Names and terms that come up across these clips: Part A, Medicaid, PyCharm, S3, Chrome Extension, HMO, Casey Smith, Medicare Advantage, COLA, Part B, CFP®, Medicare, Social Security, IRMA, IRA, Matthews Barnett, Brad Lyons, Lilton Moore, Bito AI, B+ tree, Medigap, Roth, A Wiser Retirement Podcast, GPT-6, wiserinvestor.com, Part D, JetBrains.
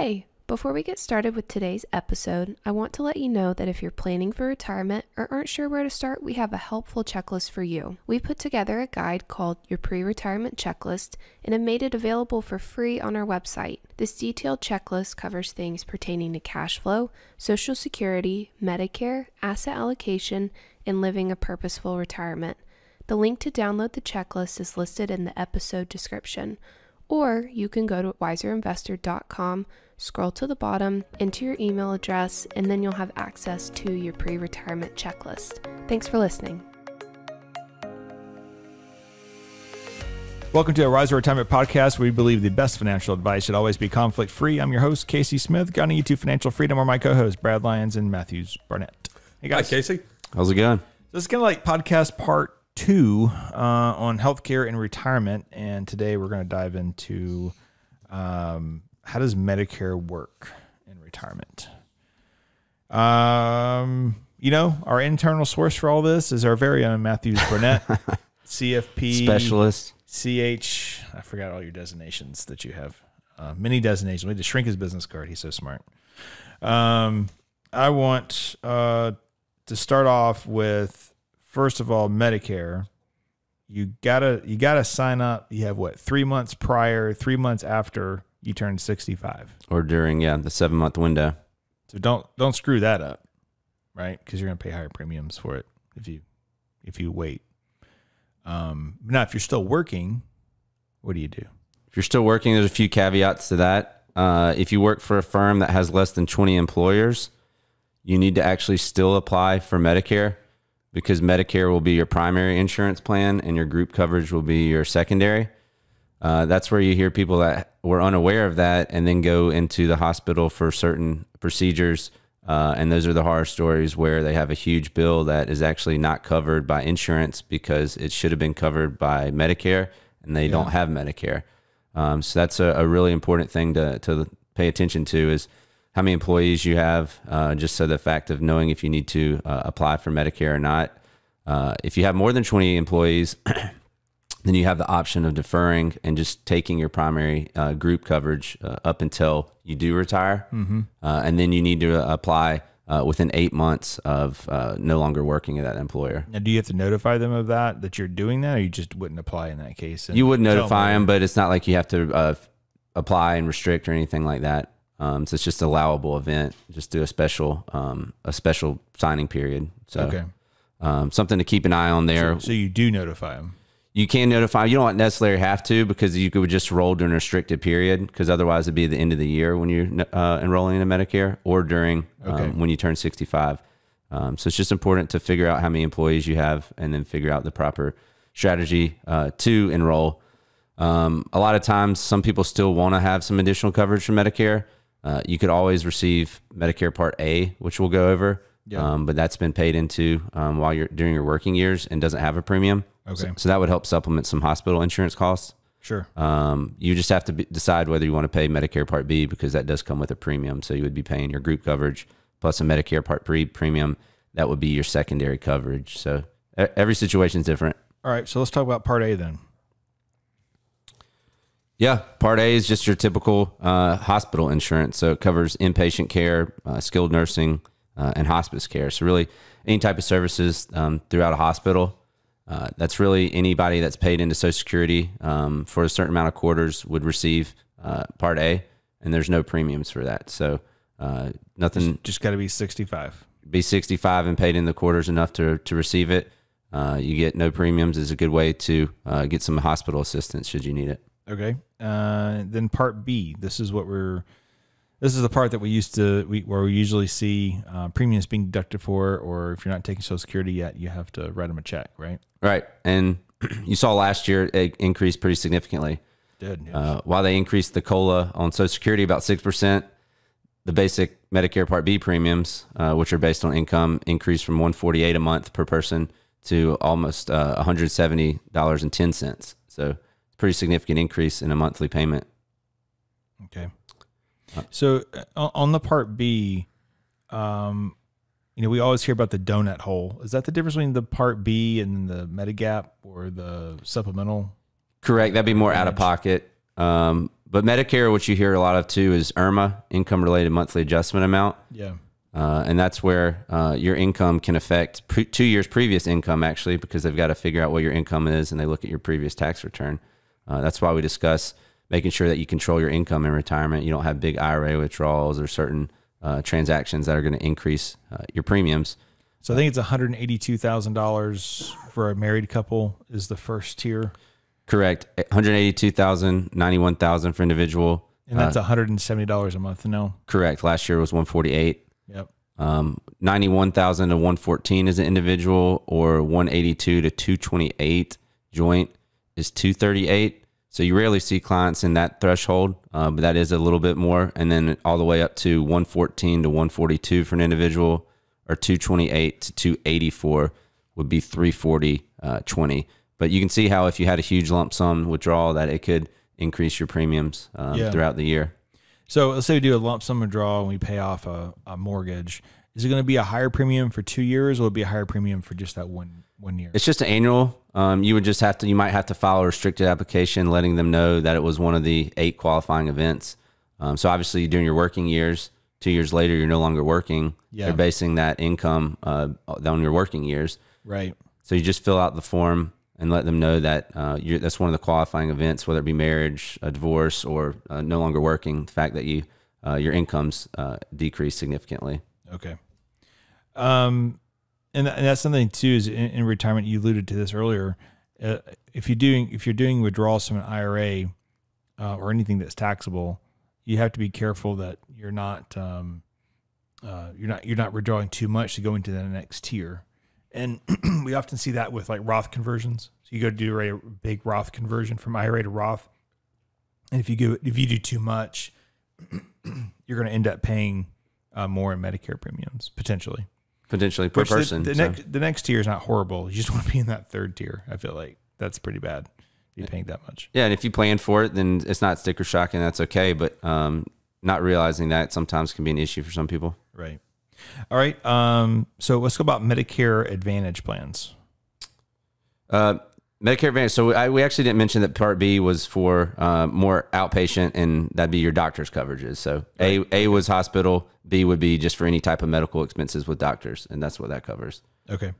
Hey, before we get started with today's episode, I want to let you know that if you're planning for retirement or aren't sure where to start, we have a helpful checklist for you. We put together a guide called Your Pre-Retirement Checklist and have made it available for free on our website. This detailed checklist covers things pertaining to cash flow, Social Security, Medicare, asset allocation, and living a purposeful retirement. The link to download the checklist is listed in the episode description, or you can go to wiserinvestor.com, scroll to the bottom, enter your email address, and then you'll have access to your pre-retirement checklist. Thanks for listening. Welcome to A Wiser Retirement Podcast, where we believe the best financial advice should always be conflict-free. I'm your host, Casey Smith, guiding you to financial freedom, or my co-hosts, Brad Lyons and Matthews Barnett. Hey, guys. Hi, Casey. How's it going? This is kind of like podcast part two on healthcare and retirement, and today we're going to dive into how does Medicare work in retirement? You know, our internal source for all this is our very own Matthews Barnett, CFP specialist, CH. I forgot all your designations that you have. Many designations. We need to shrink his business card. He's so smart. I want to start off with, first of all, Medicare. You gotta sign up. You have what, 3 months prior, 3 months after you turn 65, or during the 7 month window. So don't screw that up, right? Because you're gonna pay higher premiums for it if you wait. Now, if you're still working, what do? If you're still working, there's a few caveats to that. If you work for a firm that has less than 20 employers, you need to actually still apply for Medicare, because Medicare will be your primary insurance plan and your group coverage will be your secondary. That's where you hear people that were unaware of that and then go into the hospital for certain procedures. And those are the horror stories where they have a huge bill that is actually not covered by insurance because it should have been covered by Medicare, and they don't have Medicare. So that's a really important thing to pay attention to, is how many employees you have, just so the fact of knowing if you need to apply for Medicare or not. If you have more than 20 employees, then you have the option of deferring and just taking your primary group coverage up until you do retire. Mm-hmm. And then you need to apply within 8 months of no longer working at that employer. Now, do you have to notify them of that you're doing that, or you just wouldn't apply in that case? You would notify them, but it's not like you have to apply and restrict or anything like that. So it's just an allowable event. Just do a special signing period. So something to keep an eye on there. So you do notify them. You can notify. You don't necessarily have to, because you could just roll during a restricted period, because otherwise it'd be the end of the year when you're enrolling in Medicare, or during when you turn 65. So it's just important to figure out how many employees you have and then figure out the proper strategy to enroll. A lot of times, some people still want to have some additional coverage from Medicare. You could always receive Medicare Part A, which we'll go over. Yeah. But that's been paid into while you're during your working years and doesn't have a premium. Okay. So that would help supplement some hospital insurance costs. Sure. You just have to decide whether you want to pay Medicare Part B, because that does come with a premium. So you would be paying your group coverage plus a Medicare Part B premium. That would be your secondary coverage. So every situation is different. All right. So let's talk about Part A then. Yeah. Part A is just your typical hospital insurance. So it covers inpatient care, skilled nursing, and hospice care. So really any type of services throughout a hospital. That's really anybody that's paid into Social Security for a certain amount of quarters would receive Part A, and there's no premiums for that. So nothing. Just got to be 65. Be 65 and paid in the quarters enough to receive it. You get no premiums is a good way to get some hospital assistance should you need it. Okay. Then Part B. This is the part that where we usually see premiums being deducted for, or if you're not taking Social Security yet, you have to write them a check, right? Right. And you saw last year it increased pretty significantly. Dead news. While they increased the COLA on Social Security about 6%, the basic Medicare Part B premiums, which are based on income, increased from $148 a month per person to almost $170.10. So pretty significant increase in a monthly payment. Okay. So on the Part B, you know, we always hear about the donut hole. Is that the difference between the Part B and the Medigap or the supplemental? Correct. That'd be more out of pocket. But Medicare, what you hear a lot of too, is IRMA, income related monthly adjustment amount. Yeah. And that's where your income can affect 2 years previous income, actually, because they've got to figure out what your income is and they look at your previous tax return. That's why we discuss making sure that you control your income in retirement. You don't have big IRA withdrawals or certain transactions that are going to increase your premiums. So I think it's $182,000 for a married couple is the first tier. Correct. $182,000, $91,000 for individual. And that's $170 a month. No. Correct. Last year was $148. Yep. $91,000 to $114 is an individual, or $182 to $228 joint is $238. So you rarely see clients in that threshold, but that is a little bit more. And then all the way up to $114 to $142 for an individual, or $228 to $284 would be $340, 20. But you can see how if you had a huge lump sum withdrawal that it could increase your premiums throughout the year. So let's say we do a lump sum withdrawal and we pay off a mortgage. Is it going to be a higher premium for 2 years, or will it be a higher premium for just that one year? It's just an annual. You would just have to, you might have to file a restricted application letting them know that it was one of the 8 qualifying events. So obviously during your working years, 2 years later, you're no longer working. Yeah. They're basing that income on your working years. Right. So you just fill out the form and let them know that that's one of the qualifying events, whether it be marriage, a divorce, or no longer working, the fact that you your income's decreased significantly. Okay. And that's something too, is in retirement, you alluded to this earlier. If you're doing withdrawals from an IRA or anything that's taxable, you have to be careful that you're not withdrawing too much to go into the next tier. And we often see that with like Roth conversions. So you go do a big Roth conversion from IRA to Roth. And if you do too much, you're going to end up paying more in Medicare premiums, potentially per person. The next tier is not horrible. You just want to be in that third tier. I feel like that's pretty bad. You're paying that much. Yeah. And if you plan for it, then it's not sticker shock and that's okay. But, not realizing that sometimes can be an issue for some people. Right. All right. So let's go about Medicare Advantage plans. Medicare Advantage. So we actually didn't mention that Part B was for more outpatient, and that'd be your doctor's coverages. So right. A was hospital, B would be just for any type of medical expenses with doctors, and that's what that covers. Okay.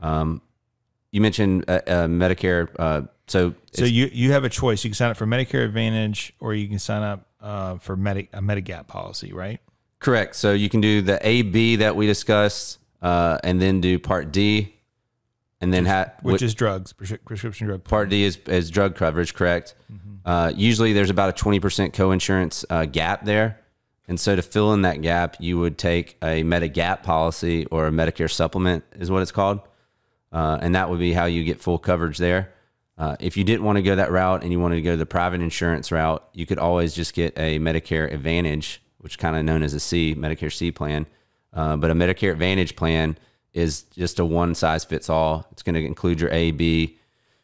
You mentioned Medicare. So you have a choice. You can sign up for Medicare Advantage, or you can sign up for a Medigap policy, right? Correct. So you can do the AB that we discussed, and then do Part D, and then which is drugs, prescription drug. Part D is drug coverage. Correct. Mm-hmm. Usually there's about a 20% coinsurance gap there, and so to fill in that gap, you would take a Medigap policy, or a Medicare supplement is what it's called, and that would be how you get full coverage there. If you didn't want to go that route and you wanted to go the private insurance route, you could always just get a Medicare Advantage, which is kind of known as a C, Medicare C plan. But a Medicare Advantage plan is just a one-size-fits-all. It's going to include your A, B,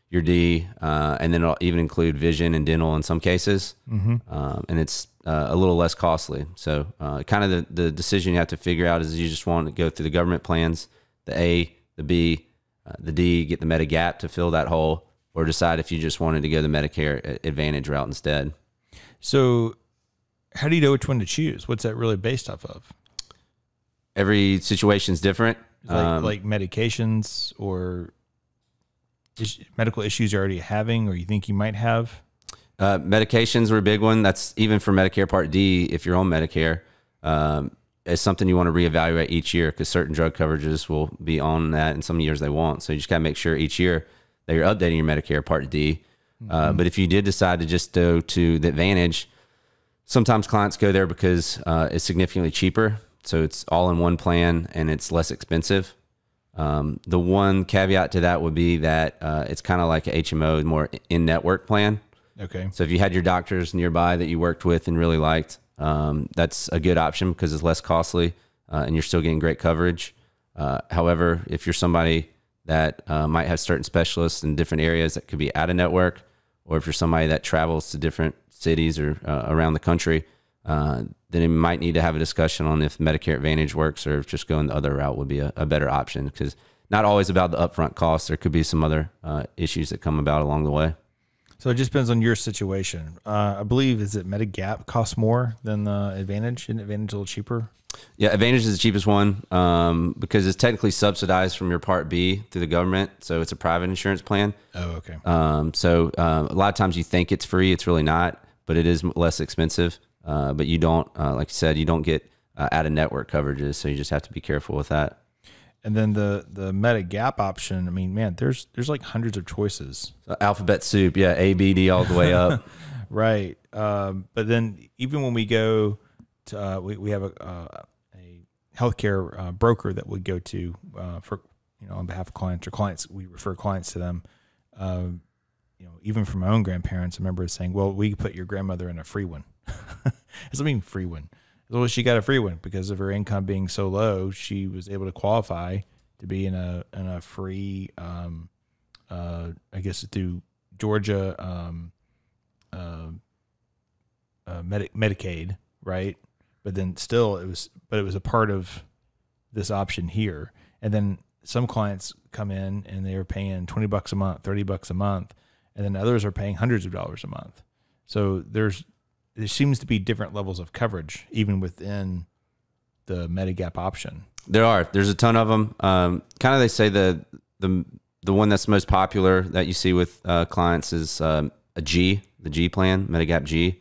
your D, and then it'll even include vision and dental in some cases. Mm-hmm. And it's a little less costly. So kind of the decision you have to figure out is you just want to go through the government plans, the A, the B, the D, get the Medigap to fill that hole, or decide if you just wanted to go the Medicare Advantage route instead. So how do you know which one to choose? What's that really based off of? Every situation's different. Like medications or medical issues you're already having, or you think you might have? Medications were a big one. That's even for Medicare Part D, if you're on Medicare. It's something you want to reevaluate each year, because certain drug coverages will be on that, and some years they won't. So you just got to make sure each year that you're updating your Medicare Part D. Mm-hmm. But if you did decide to just go to the Advantage, sometimes clients go there because it's significantly cheaper. So it's all in one plan and it's less expensive. The one caveat to that would be that it's kind of like an HMO, more in-network plan. Okay. So if you had your doctors nearby that you worked with and really liked, that's a good option because it's less costly and you're still getting great coverage. However, if you're somebody that might have certain specialists in different areas that could be out of network, or if you're somebody that travels to different cities or around the country, then you might need to have a discussion on if Medicare Advantage works, or if just going the other route would be a better option, because not always about the upfront costs. There could be some other issues that come about along the way. So it just depends on your situation. I believe, is it Medigap costs more than the Advantage? Isn't Advantage a little cheaper? Yeah, Advantage is the cheapest one because it's technically subsidized from your Part B through the government. So it's a private insurance plan. Oh, okay. A lot of times you think it's free. It's really not, but it is less expensive. But you don't, like I said, you don't get out-of-network coverages. So you just have to be careful with that. And then the Medigap option, I mean, man, there's like hundreds of choices. Alphabet soup. Yeah. A, B, D all the way up. Right. But then even when we go to, we have a healthcare broker that we go to for, you know, on behalf of clients or clients, we refer clients to them. You know, even from my own grandparents, I remember saying, well, we put your grandmother in a free one. Doesn't mean free one. Well, she got a free one because of her income being so low. She was able to qualify to be in a free, I guess through Georgia, Medicaid. Right. But then still it was, but it was a part of this option here. And then some clients come in and they are paying 20 bucks a month, 30 bucks a month. And then others are paying hundreds of dollars a month. So there seems to be different levels of coverage, even within the Medigap option. There are. There's a ton of them. Kind of, they say the one that's most popular that you see with clients is the G plan, Medigap G.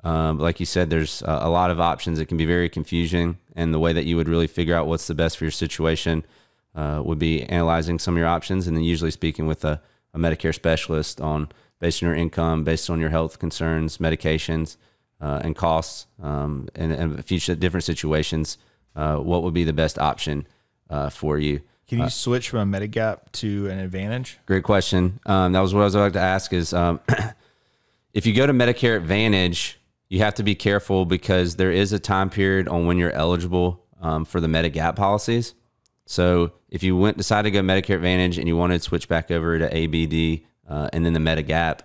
Mm-hmm. Like you said, there's a lot of options. It can be very confusing, and the way that you would really figure out what's the best for your situation would be analyzing some of your options, and then usually speaking with a Medicare specialist on, based on your income, based on your health concerns, medications, and costs, and a few different situations, what would be the best option for you? Can you switch from a Medigap to an Advantage? Great question. That was what I was about to ask is, if you go to Medicare Advantage, you have to be careful because there is a time period on when you're eligible for the Medigap policies. So if you decided to go Medicare Advantage and you wanted to switch back over to ABD, and then the Medigap,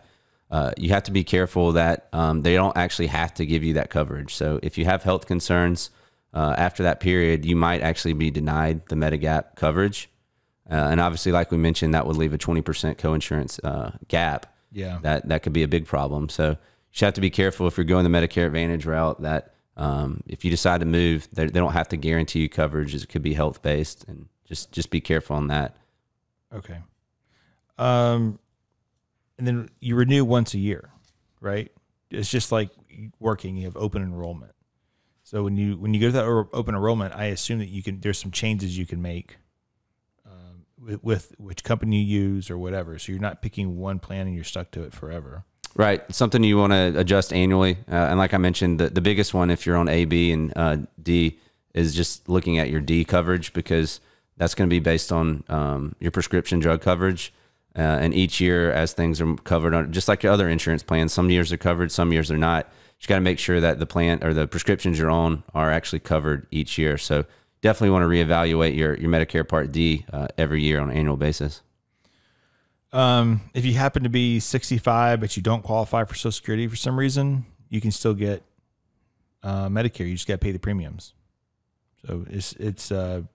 you have to be careful that they don't actually have to give you that coverage. So if you have health concerns after that period, you might actually be denied the Medigap coverage. And obviously, like we mentioned, that would leave a 20% coinsurance gap. Yeah, that could be a big problem. So you should have to be careful if you're going the Medicare Advantage route that if you decide to move, they don't have to guarantee you coverage. It could be health-based, and just be careful on that. Okay. And then you renew once a year, right? It's just like working. You have open enrollment. So when you go to that open enrollment, I assume that you can. There's some changes you can make with which company you use or whatever. So you're not picking one plan and you're stuck to it forever. Right. It's something you want to adjust annually. And like I mentioned, the biggest one if you're on A, B, and D is just looking at your D coverage because that's going to be based on your prescription drug coverage. And each year as things are covered on, just like your other insurance plans, some years are covered, some years are not. You got to make sure that the plan or the prescriptions you're on are actually covered each year. So definitely want to reevaluate your Medicare Part D every year on an annual basis. If you happen to be 65, but you don't qualify for Social Security for some reason, you can still get Medicare. You just got to pay the premiums. So Social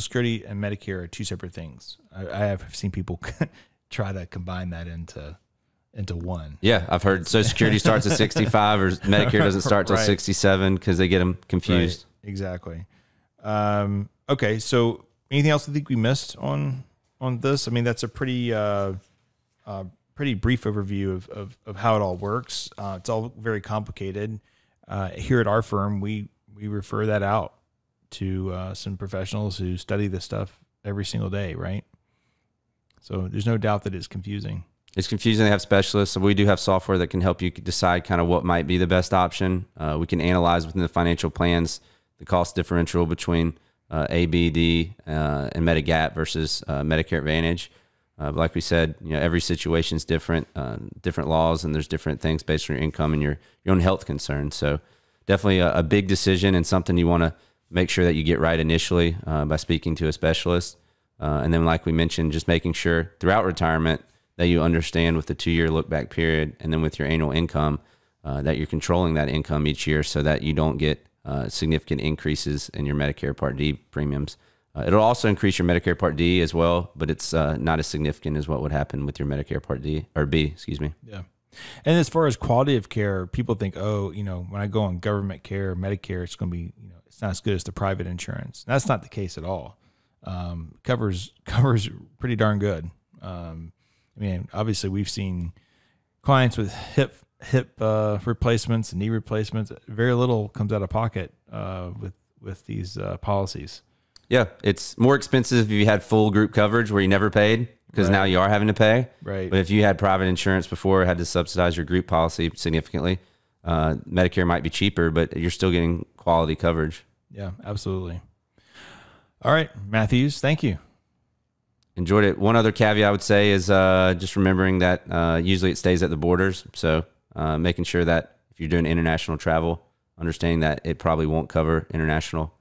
Security and Medicare are two separate things. I have seen people try to combine that into one. Yeah, I've heard Social Security starts at 65 or Medicare doesn't start till 67 because they get them confused. Right. Exactly. Okay, so anything else you think we missed on this? I mean, that's a pretty pretty brief overview of how it all works. It's all very complicated. Here at our firm, we refer that out to some professionals who study this stuff every single day, right? So there's no doubt that it's confusing. It's confusing. They have specialists. So we do have software that can help you decide kind of what might be the best option. We can analyze within the financial plans the cost differential between ABD and Medigap versus Medicare Advantage. But like we said, you know, every situation is different, different laws, and there's different things based on your income and your own health concerns. So definitely a big decision and something you want to make sure that you get right initially by speaking to a specialist. And then, like we mentioned, just making sure throughout retirement that you understand with the 2-year look-back period and then with your annual income that you're controlling that income each year so that you don't get significant increases in your Medicare Part D premiums It'll also increase your Medicare Part D as well, but it's not as significant as what would happen with your Medicare Part D or B, excuse me. Yeah. And as far as quality of care, people think, oh, you know, when I go on government care, Medicare, it's going to be, you know, it's not as good as the private insurance. And that's not the case at all. Covers pretty darn good. I mean, obviously we've seen clients with hip replacements and knee replacements. Very little comes out of pocket with these policies. Yeah, it's more expensive if you had full group coverage where you never paid, because now you are having to pay. Right. But if you had private insurance before, had to subsidize your group policy significantly, Medicare might be cheaper, but you're still getting quality coverage. Yeah, absolutely. All right, Matthews, thank you. Enjoyed it. One other caveat I would say is just remembering that usually it stays at the borders. So making sure that if you're doing international travel, understanding that it probably won't cover international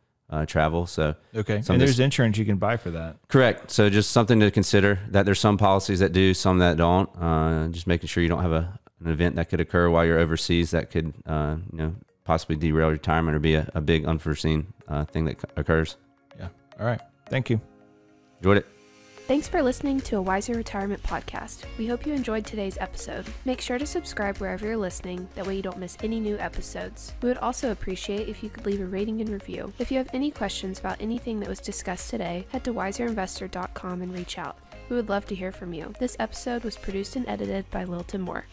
travel. So okay, and there's insurance you can buy for that. Correct. So just something to consider, that there's some policies that do, some that don't. Just making sure you don't have an event that could occur while you're overseas that could you know, possibly derail retirement or be a big unforeseen thing that occurs. Yeah. All right. Thank you. Enjoyed it. Thanks for listening to A Wiser Retirement Podcast. We hope you enjoyed today's episode. Make sure to subscribe wherever you're listening. That way you don't miss any new episodes. We would also appreciate if you could leave a rating and review. If you have any questions about anything that was discussed today, head to wiserinvestor.com and reach out. We would love to hear from you. This episode was produced and edited by Lilton Moore.